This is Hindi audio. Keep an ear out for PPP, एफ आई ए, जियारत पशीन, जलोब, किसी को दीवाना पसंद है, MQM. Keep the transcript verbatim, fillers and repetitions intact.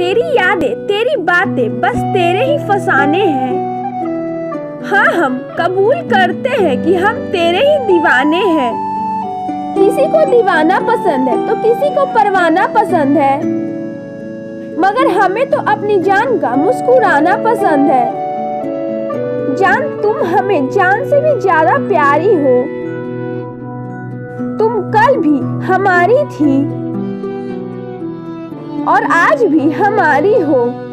तेरी यादें, तेरी बातें बस तेरे ही फसाने हैं। हाँ, हम कबूल करते हैं कि हम तेरे ही दीवाने हैं। किसी को दीवाना पसंद है तो किसी को परवाना पसंद है, मगर हमें तो अपनी जान का मुस्कुराना पसंद है। जान, तुम हमें जान से भी ज्यादा प्यारी हो। तुम कल भी हमारी थी और आज भी हमारी हो।